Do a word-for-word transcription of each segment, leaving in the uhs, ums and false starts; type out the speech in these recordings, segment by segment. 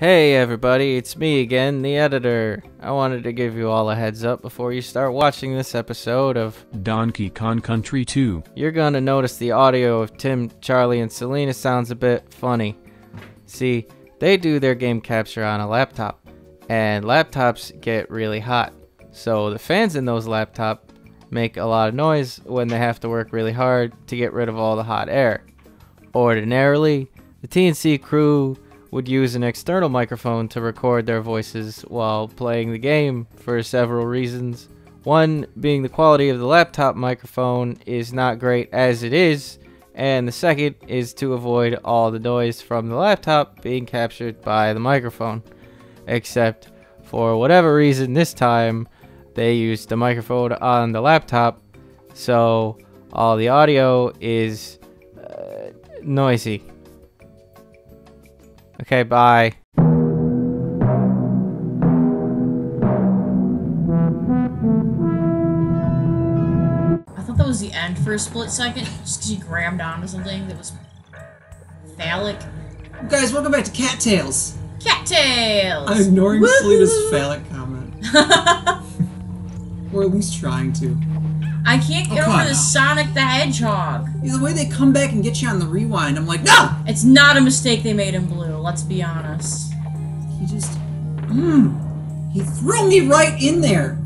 Hey everybody, it's me again, the editor. I wanted to give you all a heads up before you start watching this episode of Donkey Kong Country two. You're gonna notice the audio of Tim, Charlie, and Selena sounds a bit funny. See, they do their game capture on a laptop, and laptops get really hot. So the fans in those laptops make a lot of noise when they have to work really hard to get rid of all the hot air. Ordinarily, the T N C crew would use an external microphone to record their voices while playing the game for several reasons. One being the quality of the laptop microphone is not great as it is, and the second is to avoid all the noise from the laptop being captured by the microphone. Except, for whatever reason this time, they used the microphone on the laptop, so all the audio is uh, noisy. Okay, bye. I thought that was the end for a split second, just because you grammed onto something that was phallic. Guys, welcome back to Cattails! Cattails! I'm ignoring Selena's phallic comment. Or at least trying to. I can't get oh, over the Sonic the Hedgehog. Yeah, the way they come back and get you on the rewind, I'm like, no! It's not a mistake they made in blue, let's be honest. He just... Mmm. He threw me right in there!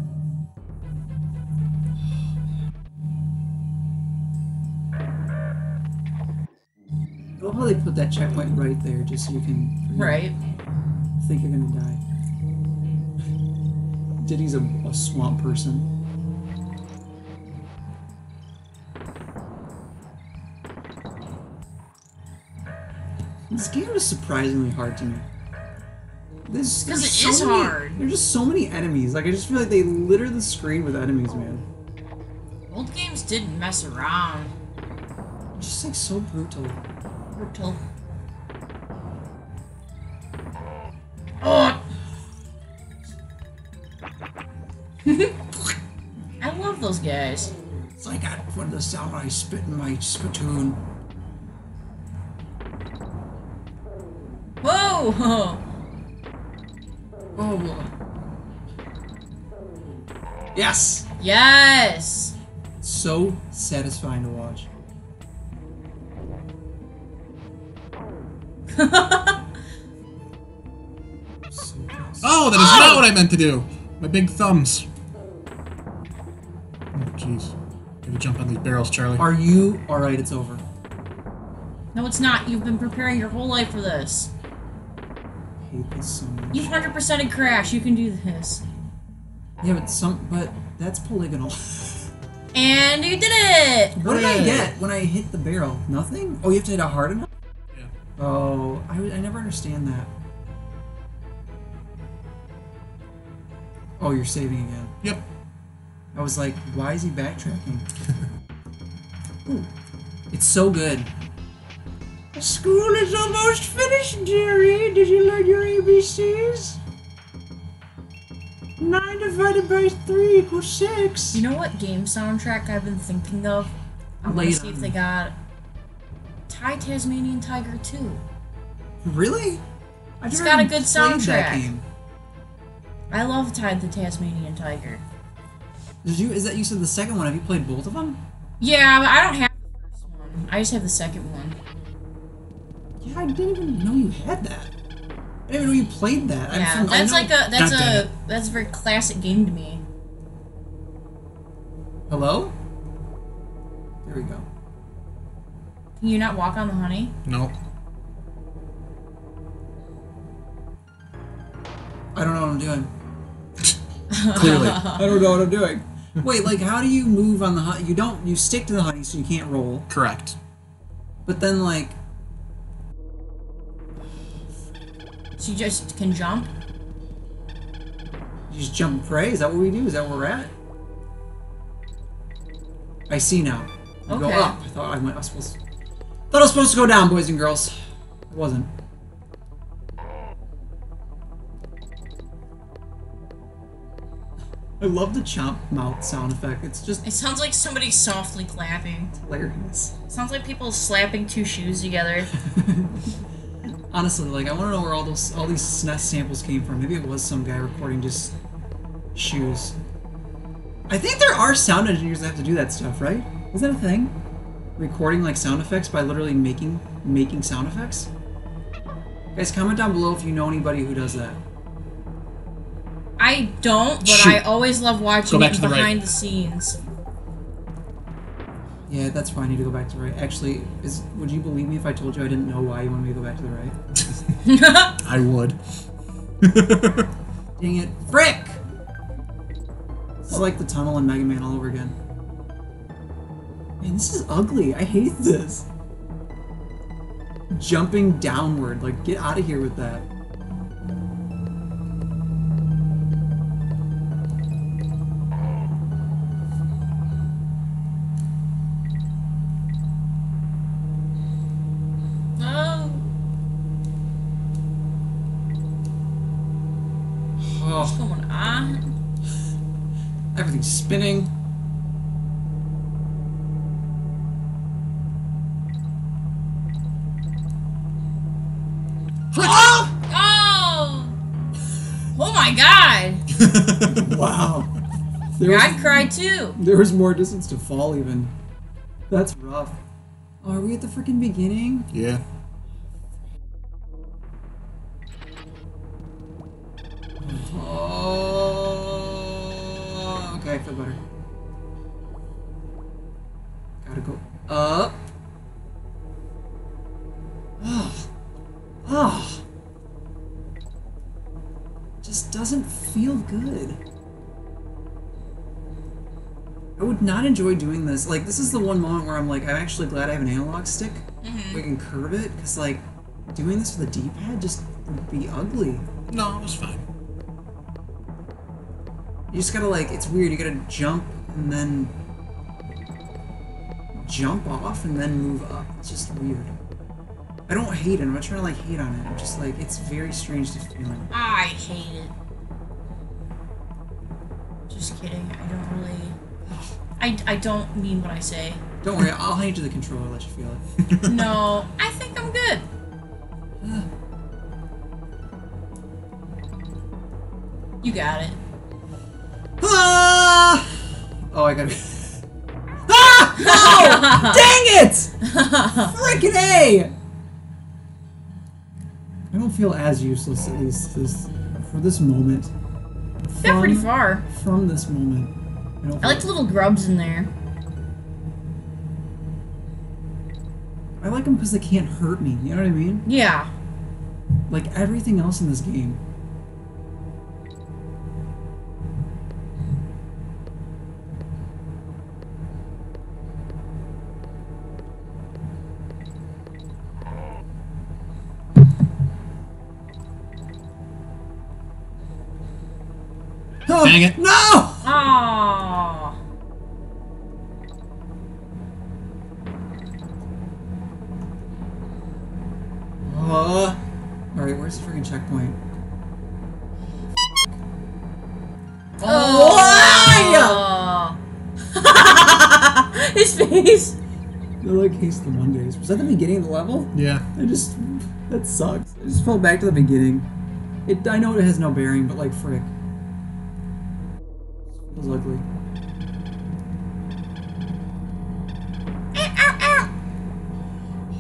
I'll probably put that checkpoint right there just so you can... You know, right. Think you're gonna die. Diddy's a, a swamp person. This game is surprisingly hard to me. This because it so is many, hard. There's just so many enemies. Like I just feel like they litter the screen with enemies, man. Old games didn't mess around. Just like so brutal. Brutal. Oh. I love those guys. It's like I put the samurai spit in my spittoon. Oh, oh. Yes! Yes! So satisfying to watch. so oh, that is oh. not what I meant to do! My big thumbs. Oh, jeez. Gotta jump on these barrels, Charlie. Are you alright? It's over. No, it's not. You've been preparing your whole life for this. So you one hundred percent Crash, you can do this. Yeah, but some, but that's polygonal. And you did it! What did I get when I hit the barrel? Nothing? Oh, you have to hit it hard enough? Yeah. Oh, I, I never understand that. Oh, you're saving again. Yep. I was like, why is he backtracking? Ooh, it's so good. School is almost finished, dearie. Did you learn your A B Cs? Nine divided by three equals six. You know what game soundtrack I've been thinking of? I'm gonna see if they got Ty Tasmanian Tiger two. Really? I've it's got a good soundtrack. That game. I love Ty the Tasmanian Tiger. Did you? Is that you said the second one? Have you played both of them? Yeah, but I don't have the first one. I just have the second one. Yeah, I didn't even know you had that. I didn't even know you played that. Yeah, I'm from, that's like a that's a that's a very classic game to me. Hello? There we go. Can you not walk on the honey? Nope. I don't know what I'm doing. Clearly, I don't know what I'm doing. Wait, like how do you move on the honey? You don't. You stick to the honey, so you can't roll. Correct. But then, like. So you just can jump? You just jump and pray? Is that what we do? Is that where we're at? I see now. You okay. Go up. I thought I, went, I was supposed to, thought I was supposed to go down, boys and girls. I wasn't. I love the chomp mouth sound effect. It's just... It sounds like somebody softly clapping. It's hilarious. It sounds like people slapping two shoes together. Honestly, like, I want to know where all those, all these S N E S samples came from. Maybe it was some guy recording just shoes. I think there are sound engineers that have to do that stuff, right? Is that a thing? Recording, like, sound effects by literally making, making sound effects? Guys, comment down below if you know anybody who does that. I don't, but shoot. I always love watching it behind right. the scenes. Yeah, that's why I need to go back to the right. Actually, is, would you believe me if I told you I didn't know why you wanted me to go back to the right? I would. Dang it. Frick! It's like the tunnel in Mega Man all over again. Man, this is ugly. I hate this. Jumping downward. Like, get out of here with that. Spinning. Oh! Oh! Oh my god! Wow. There I'd was, cry too. There was more distance to fall even. That's rough. Oh, are we at the freaking beginning? Yeah. I feel better. Gotta go up. Ugh. Ugh. Just doesn't feel good. I would not enjoy doing this. Like, this is the one moment where I'm like, I'm actually glad I have an analog stick. Mm-hmm. We can curve it, because, like, doing this with a D-pad just would be ugly. No, it was fine. You just gotta, like, it's weird, you gotta jump and then jump off and then move up. It's just weird. I don't hate it, I'm not trying to, like, hate on it. I'm just like, it's very strange to feel it. I hate it. Just kidding, I don't really... I, I don't mean what I say. Don't worry, I'll hand you the controller, let you feel it. No, I think I'm good. You got it. Ah! Oh, I gotta. Ah! No! Dang it! Frickin' A! I don't feel as useless at least this, for this moment. From, yeah, pretty far. From this moment. I, don't I like the little grubs in there. I like them because they can't hurt me, you know what I mean? Yeah. Like everything else in this game. Dang it. No! Aww. Uh, Alright, where's the freaking checkpoint? Oh! Oh. Why? His face! They're like, he's the Mondays. Was that the beginning of the level? Yeah. I just... That sucks. I just fell back to the beginning. It. I know it has no bearing, but like, frick. Ugly.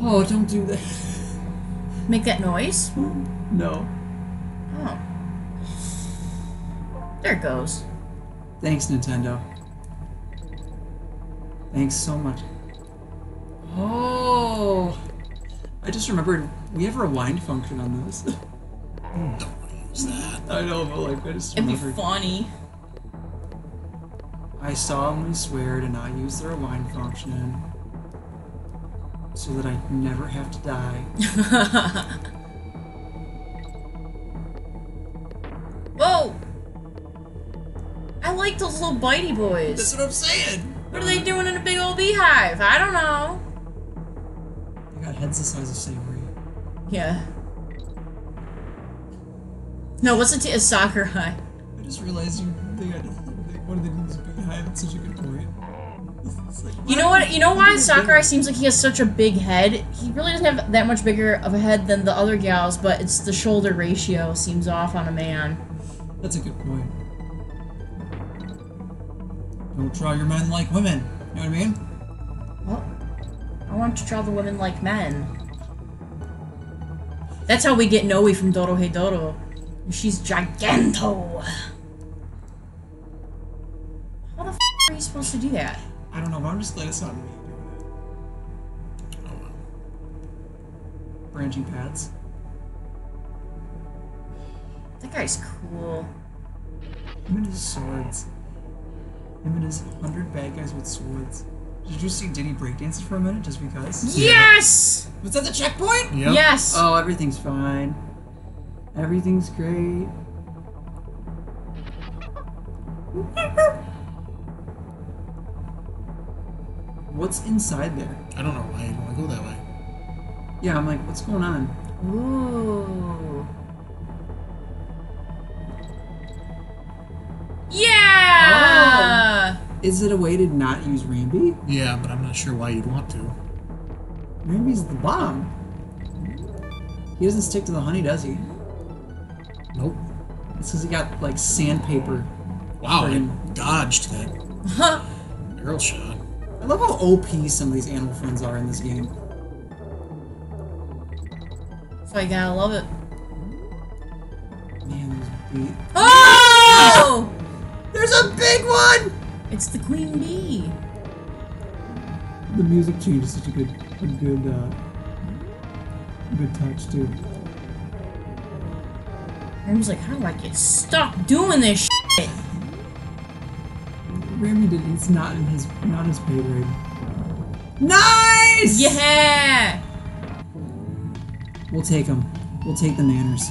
Oh, don't do that. Make that noise? No. Oh. There it goes. Thanks, Nintendo. Thanks so much. Oh. I just remembered we have a rewind function on this. Don't want to use that. I know, but like, I just It'd remembered. It'd be funny. I solemnly swear to not use the rewind function so that I never have to die. Whoa! I like those little bitey boys. That's what I'm saying! What are they doing in a big old beehive? I don't know. They got heads the size of savory. Yeah. No, what's it? A soccer high. I just realized you. They got. What do they do? It's such a good point. Like, you know what? You know why Sakurai seems like he has such a big head? He really doesn't have that much bigger of a head than the other gals, but it's the shoulder ratio seems off on a man. That's a good point. Don't draw your men like women. You know what I mean? Well, I want to draw the women like men. That's how we get Noe from Dorohedoro. She's giganto. How the f*** are you supposed to do that? I don't know, but I'm just glad it's not me doing that. I don't know. Branching paths. That guy's cool. Him and his swords. Him and his hundred bad guys with swords. Did you see Diddy breakdancing for a minute just because? Yes! Yeah. Was that the checkpoint? Yep. Yes! Oh, everything's fine. Everything's great. What's inside there? I don't know why I don't want to go that way. Yeah, I'm like, what's going on? Ooh. Yeah! Oh. Is it a way to not use Rambi? Yeah, but I'm not sure why you'd want to. Rambi's the bomb. He doesn't stick to the honey, does he? Nope. It's because he got, like, sandpaper. Wow, I dodged that. Barrel shot. I love how O P some of these animal friends are in this game. So I gotta love it. Man, there's a bee. Oh! There's a big one! It's the queen bee. The music change is such a good, a good, uh, good touch too. Rambi's like, how do I get stuck doing this shit? Rambi did it's not in his not his pay grade. Nice! Yeah! We'll take him. We'll take the manners.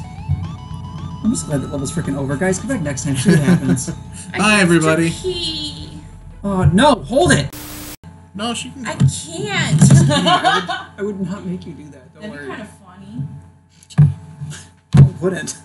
I'm just glad that level's freaking over. Guys, come back next time. See what happens. Hi everybody. Oh no, hold it! No, she can go. I can't. I, would, I would not make you do that, don't That'd worry. That'd be kind of funny. I wouldn't.